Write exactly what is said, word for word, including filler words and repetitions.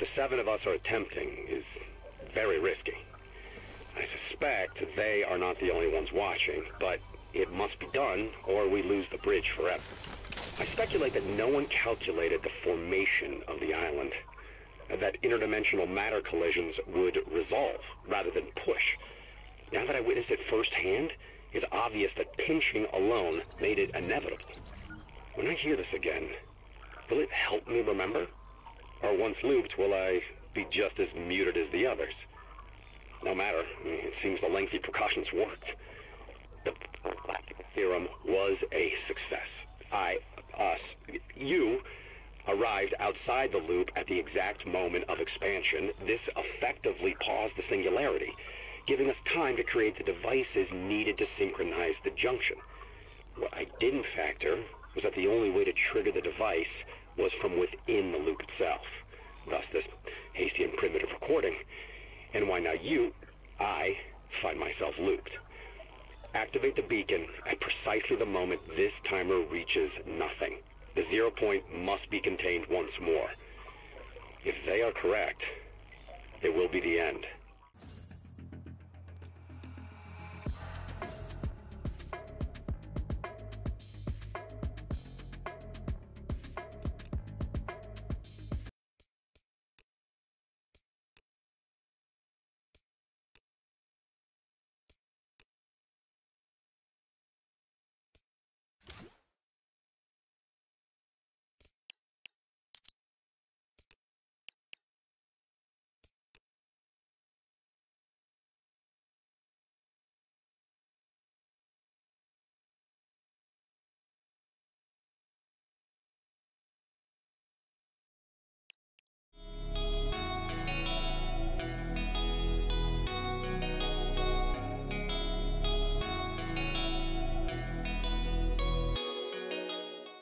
the seven of us are attempting is very risky. I suspect they are not the only ones watching, but it must be done or we lose the bridge forever. I speculate that no one calculated the formation of the island, that interdimensional matter collisions would resolve rather than push. Now that I witnessed it firsthand, it's obvious that pinching alone made it inevitable. When I hear this again, will it help me remember? Or once looped, will I be just as muted as the others? No matter, it seems the lengthy precautions worked. The theorem was a success. I, us, you arrived outside the loop at the exact moment of expansion. This effectively paused the singularity, giving us time to create the devices needed to synchronize the junction. What I didn't factor was that the only way to trigger the device was from within the loop itself, thus this hasty and primitive recording, and why now you, I, find myself looped. Activate the beacon at precisely the moment this timer reaches nothing. The zero point must be contained once more. If they are correct, it will be the end.